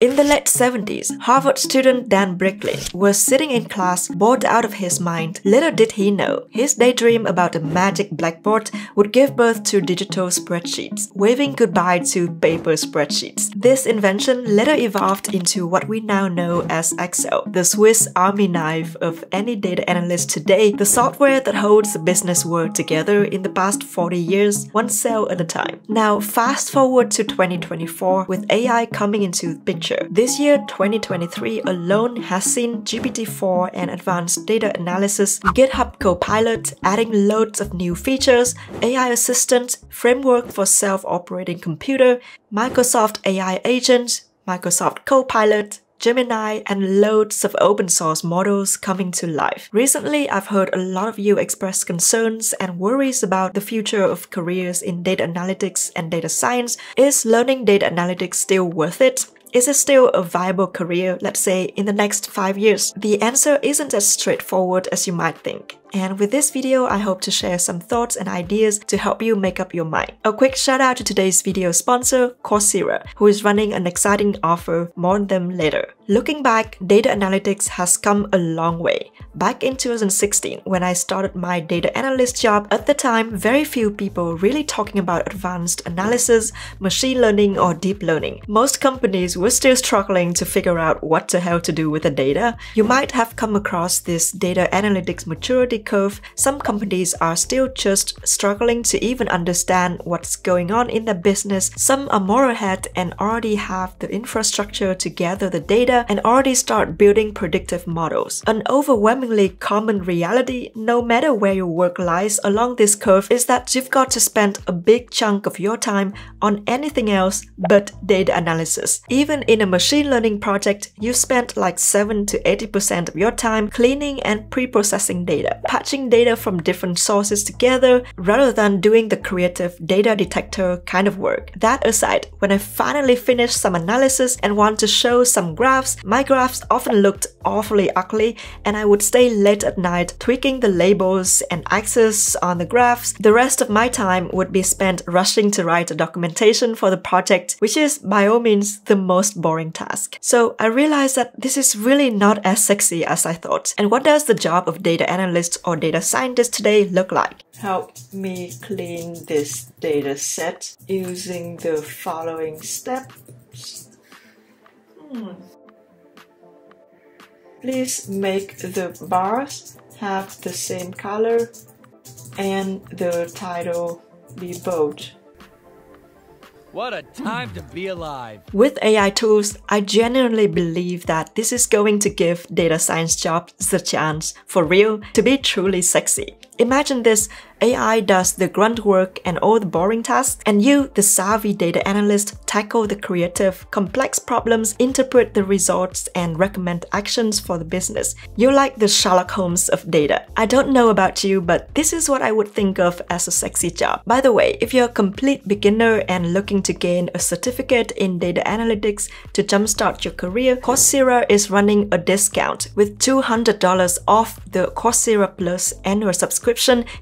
In the late 70s, Harvard student Dan Bricklin was sitting in class bored out of his mind. Little did he know, his daydream about a magic blackboard would give birth to digital spreadsheets, waving goodbye to paper spreadsheets. This invention later evolved into what we now know as Excel, the Swiss army knife of any data analyst today, the software that holds the business world together in the past 40 years, one cell at a time. Now fast forward to 2024 with AI coming into the picture. This year, 2023 alone has seen GPT-4 and advanced data analysis, GitHub Copilot adding loads of new features, AI assistant, framework for self-operating computer, Microsoft AI agent, Microsoft Copilot, Gemini, and loads of open source models coming to life. Recently, I've heard a lot of you express concerns and worries about the future of careers in data analytics and data science. Is learning data analytics still worth it? Is it still a viable career, let's say, in the next 5 years? The answer isn't as straightforward as you might think. And with this video, I hope to share some thoughts and ideas to help you make up your mind. A quick shout out to today's video sponsor, Coursera, who is running an exciting offer, more on them later. Looking back, data analytics has come a long way. Back in 2016, when I started my data analyst job, at the time, very few people really talking about advanced analysis, machine learning, or deep learning. Most companies were still struggling to figure out what the hell to do with the data. You might have come across this data analytics maturity curve. Some companies are still just struggling to even understand what's going on in their business. Some are more ahead and already have the infrastructure to gather the data and already start building predictive models. An overwhelming common reality, no matter where your work lies along this curve, is that you've got to spend a big chunk of your time on anything else but data analysis. Even in a machine learning project, you spend like 7 to 80% of your time cleaning and pre-processing data, patching data from different sources together rather than doing the creative data detector kind of work. That aside, when I finally finish some analysis and want to show some graphs, my graphs often looked awfully ugly and I would stay late at night tweaking the labels and axes on the graphs. The rest of my time would be spent rushing to write the documentation for the project, which is by all means the most boring task. So I realized that this is really not as sexy as I thought. And what does the job of data analyst or data scientist today look like? Help me clean this data set using the following steps. Please make the bars have the same color and the title be bold. What a time to be alive! With AI tools, I genuinely believe that this is going to give data science jobs the chance, for real, to be truly sexy. Imagine this, AI does the grunt work and all the boring tasks, and you, the savvy data analyst, tackle the creative, complex problems, interpret the results, and recommend actions for the business. You're like the Sherlock Holmes of data. I don't know about you, but this is what I would think of as a sexy job. By the way, if you're a complete beginner and looking to gain a certificate in data analytics to jumpstart your career, Coursera is running a discount with $200 off the Coursera Plus annual subscription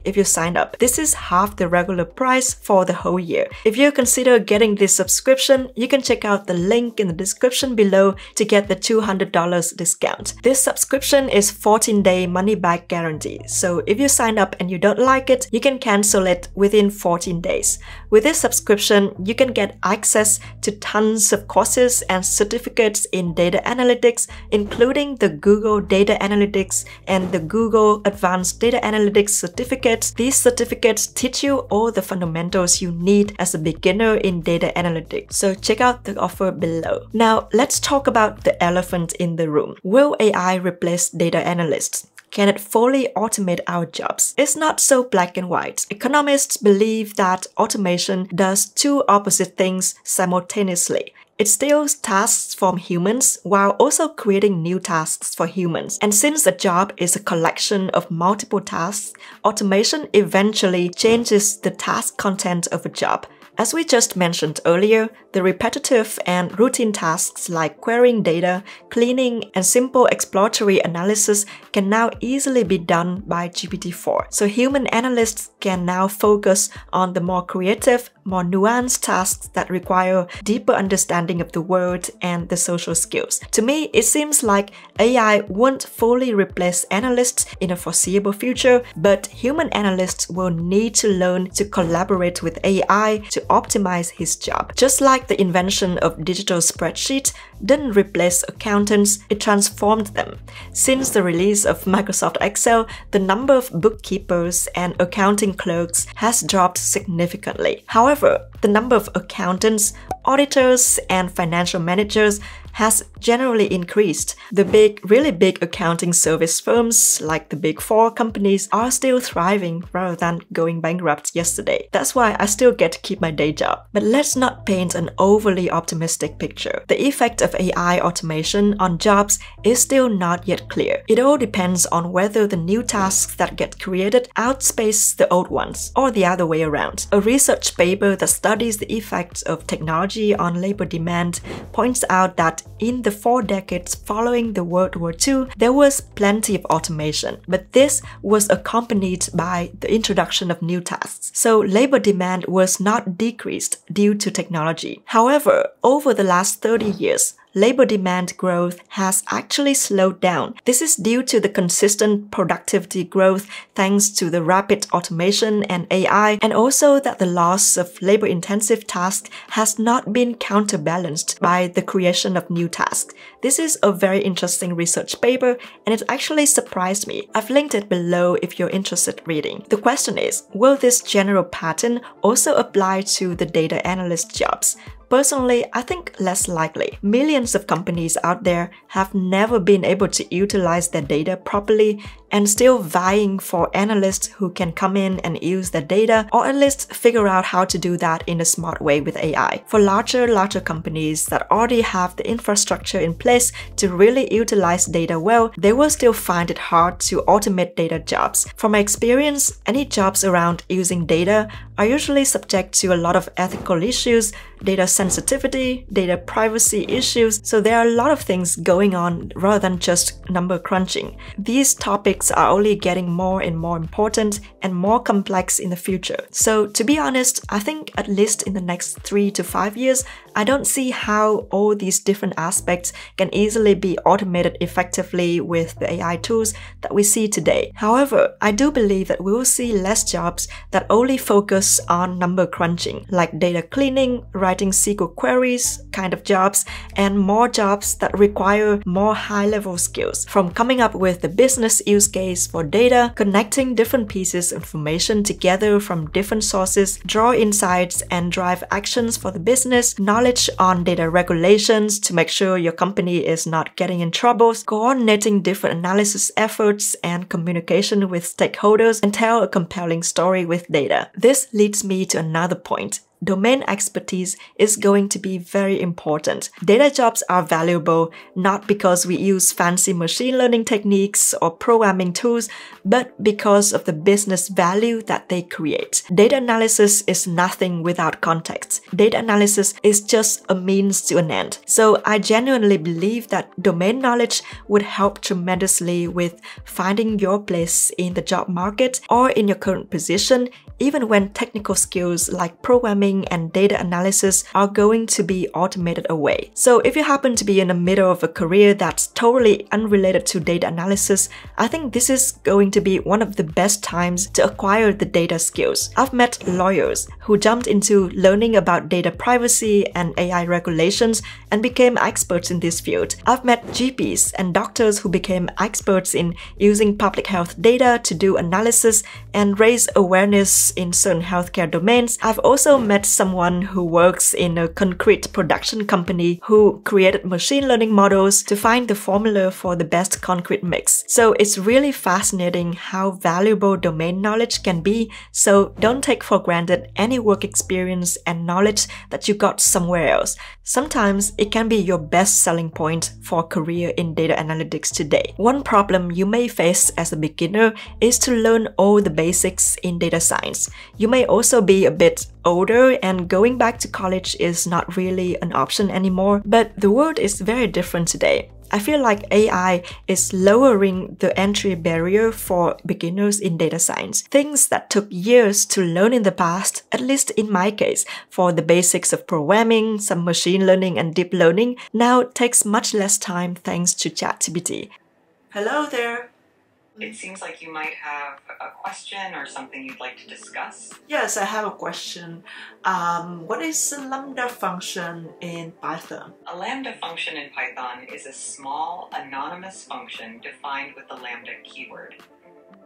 if you sign up. This is half the regular price for the whole year. If you consider getting this subscription, you can check out the link in the description below to get the $200 discount. This subscription is 14-day money-back guarantee, so if you sign up and you don't like it, you can cancel it within 14 days. With this subscription, you can get access to tons of courses and certificates in data analytics, including the Google Data Analytics and the Google Advanced Data Analytics certificates. These certificates teach you all the fundamentals you need as a beginner in data analytics, so check out the offer below. Now let's talk about the elephant in the room. Will AI replace data analysts? Can it fully automate our jobs? It's not so black and white. Economists believe that automation does two opposite things simultaneously. It steals tasks from humans while also creating new tasks for humans. And since a job is a collection of multiple tasks, automation eventually changes the task content of a job. As we just mentioned earlier, The repetitive and routine tasks like querying data, cleaning, and simple exploratory analysis can now easily be done by GPT-4. So human analysts can now focus on the more creative, more nuanced tasks that require deeper understanding of the world and the social skills. To me, it seems like AI won't fully replace analysts in a foreseeable future, but human analysts will need to learn to collaborate with AI to optimize his job. Just like the invention of digital spreadsheets didn't replace accountants, it transformed them. Since the release of Microsoft Excel, the number of bookkeepers and accounting clerks has dropped significantly. However, the number of accountants, auditors, and financial managers has generally increased. The really big accounting service firms like the Big Four companies are still thriving rather than going bankrupt yesterday. That's why I still get to keep my day job. But let's not paint an overly optimistic picture. The effect of AI automation on jobs is still not yet clear. It all depends on whether the new tasks that get created outpace the old ones, or the other way around. A research paper that studies the effects of technology on labor demand points out that in the 4 decades following the World War II, there was plenty of automation, but this was accompanied by the introduction of new tasks. So labor demand was not decreased due to technology. However, over the last 30 years, labor demand growth has actually slowed down. This is due to the consistent productivity growth thanks to the rapid automation and AI, and also that the loss of labor-intensive tasks has not been counterbalanced by the creation of new tasks. This is a very interesting research paper, and it actually surprised me. I've linked it below if you're interested reading. The question is, will this general pattern also apply to the data analyst jobs? Personally, I think less likely. Millions of companies out there have never been able to utilize their data properly and still vying for analysts who can come in and use their data, or at least figure out how to do that in a smart way with AI. For larger companies that already have the infrastructure in place to really utilize data well, they will still find it hard to automate data jobs. From my experience, any jobs around using data are usually subject to a lot of ethical issues, data sensitivity, data privacy issues, so there are a lot of things going on rather than just number crunching. These topics are only getting more and more important and more complex in the future. So to be honest, I think at least in the next 3 to 5 years, I don't see how all these different aspects can easily be automated effectively with the AI tools that we see today. However, I do believe that we will see less jobs that only focus on number crunching, like data cleaning, writing SQL queries kind of jobs, and more jobs that require more high-level skills, from coming up with the business use case for data, connecting different pieces of information together from different sources, draw insights and drive actions for the business, knowledge on data regulations to make sure your company is not getting in trouble, coordinating different analysis efforts and communication with stakeholders, and tell a compelling story with data. This leads me to another point. Domain expertise is going to be very important. Data jobs are valuable not because we use fancy machine learning techniques or programming tools, but because of the business value that they create. Data analysis is nothing without context. Data analysis is just a means to an end. So I genuinely believe that domain knowledge would help tremendously with finding your place in the job market or in your current position, even when technical skills like programming and data analysis are going to be automated away. So if you happen to be in the middle of a career that's totally unrelated to data analysis, I think this is going to be one of the best times to acquire the data skills. I've met lawyers who jumped into learning about data privacy and AI regulations and became experts in this field. I've met GPs and doctors who became experts in using public health data to do analysis and raise awareness in certain healthcare domains. I've also met someone who works in a concrete production company who created machine learning models to find the formula for the best concrete mix. So it's really fascinating how valuable domain knowledge can be, so don't take for granted any work experience and knowledge that you got somewhere else. Sometimes it can be your best selling point for a career in data analytics today. One problem you may face as a beginner is to learn all the basics in data science. You may also be a bit older career and going back to college is not really an option anymore, but the world is very different today. I feel like AI is lowering the entry barrier for beginners in data science. Things that took years to learn in the past, at least in my case, for the basics of programming, some machine learning and deep learning, now takes much less time thanks to ChatGPT. Hello there! It seems like you might have a question or something you'd like to discuss. Yes, I have a question. What is a lambda function in Python? A lambda function in Python is a small, anonymous function defined with the lambda keyword.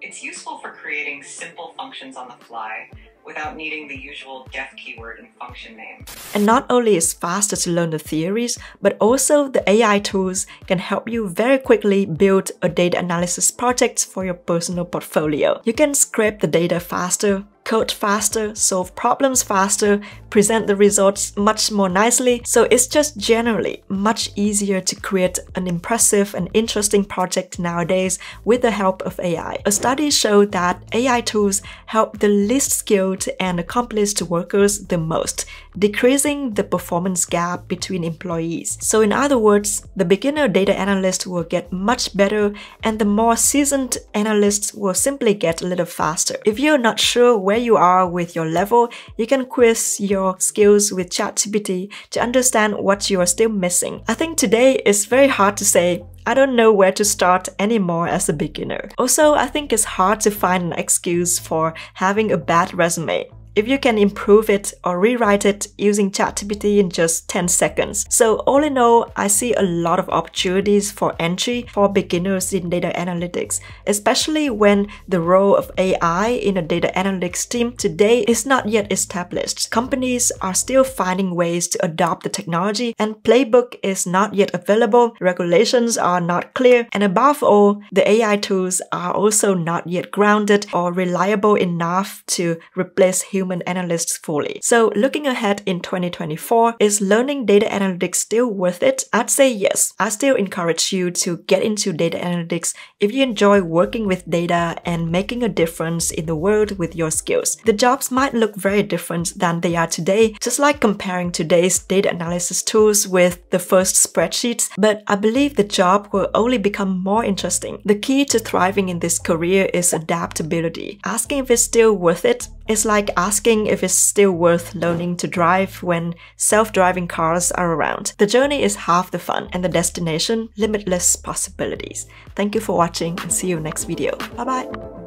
It's useful for creating simple functions on the fly without needing the usual def keyword and function name. And not only is it faster to learn the theories, but also the AI tools can help you very quickly build a data analysis project for your personal portfolio. You can scrape the data faster, code faster, solve problems faster, present the results much more nicely, so it's just generally much easier to create an impressive and interesting project nowadays with the help of AI. A study showed that AI tools help the least skilled and accomplished workers the most, decreasing the performance gap between employees. So in other words, the beginner data analyst will get much better and the more seasoned analysts will simply get a little faster. If you're not sure where you are with your level, you can quiz your skills with ChatGPT to understand what you are still missing. I think today it's very hard to say, I don't know where to start anymore as a beginner. Also, I think it's hard to find an excuse for having a bad resume if you can improve it or rewrite it using ChatGPT in just 10 seconds. So all in all, I see a lot of opportunities for entry for beginners in data analytics, especially when the role of AI in a data analytics team today is not yet established. Companies are still finding ways to adopt the technology, and playbook is not yet available, regulations are not clear, and above all, the AI tools are also not yet grounded or reliable enough to replace human analysts fully. So looking ahead in 2024, is learning data analytics still worth it? I'd say yes. I still encourage you to get into data analytics if you enjoy working with data and making a difference in the world with your skills. The jobs might look very different than they are today, just like comparing today's data analysis tools with the first spreadsheets, but I believe the job will only become more interesting. The key to thriving in this career is adaptability. Asking if it's still worth it is like asking if it's still worth learning to drive when self-driving cars are around. The journey is half the fun and the destination limitless possibilities. Thank you for watching and see you next video. Bye bye!